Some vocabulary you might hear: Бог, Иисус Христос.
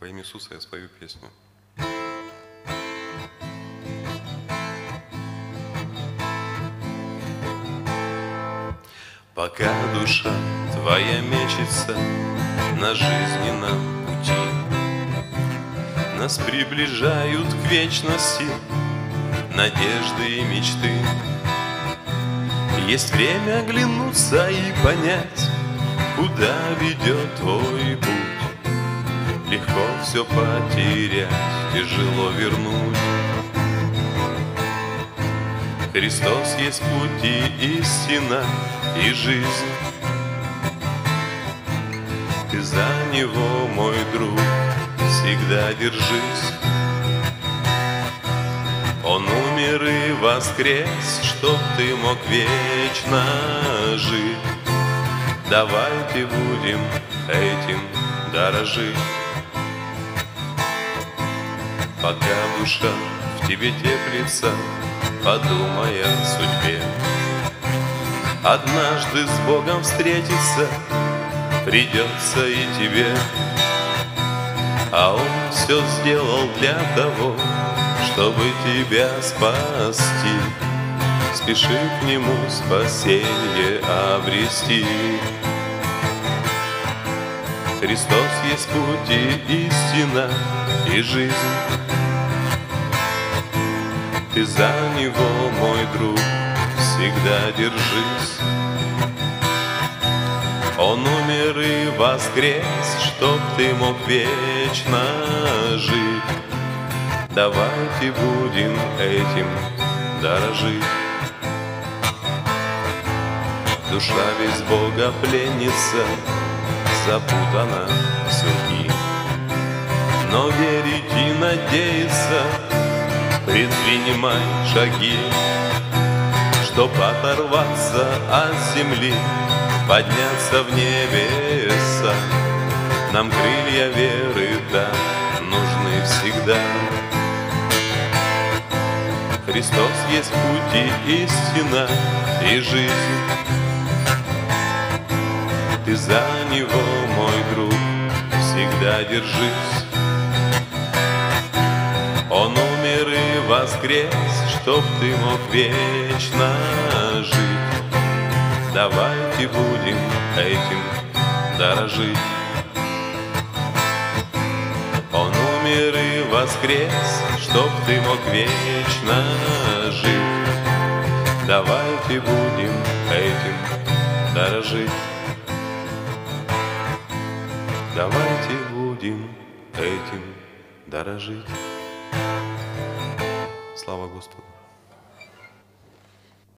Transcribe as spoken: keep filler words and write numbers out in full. Во имя Иисуса я спою песню. Пока душа твоя мечется на жизненном пути, нас приближают к вечности надежды и мечты. Есть время оглянуться и понять, куда ведет твой путь. Легко все потерять, тяжело вернуть. Христос есть путь и истина, и жизнь. Ты за Него, мой друг, всегда держись. Он умер и воскрес, чтоб ты мог вечно жить. Давайте будем этим дорожить. Пока душа в тебе теплится, подумай о судьбе. Однажды с Богом встретиться придется и тебе. А Он все сделал для того, чтобы тебя спасти. Спеши к Нему спасенье обрести. Христос есть путь и истина, и жизнь. Ты за Него, мой друг, всегда держись. Он умер и воскрес, чтоб ты мог вечно жить. Давайте будем этим дорожить. Душа без Бога пленница, запутана в сумке. Но верить и надеяться, предпринимай шаги, чтоб оторваться от земли, подняться в небеса. Нам крылья веры, да, нужны всегда. Христос есть путь и истина, и жизнь. Ты за Него, мой друг, всегда держись. Он умер и воскрес, чтоб ты мог вечно жить. Давайте будем этим дорожить. Он умер и воскрес, чтоб ты мог вечно жить. Давайте будем этим дорожить. Давайте будем этим дорожить. Слава Господу!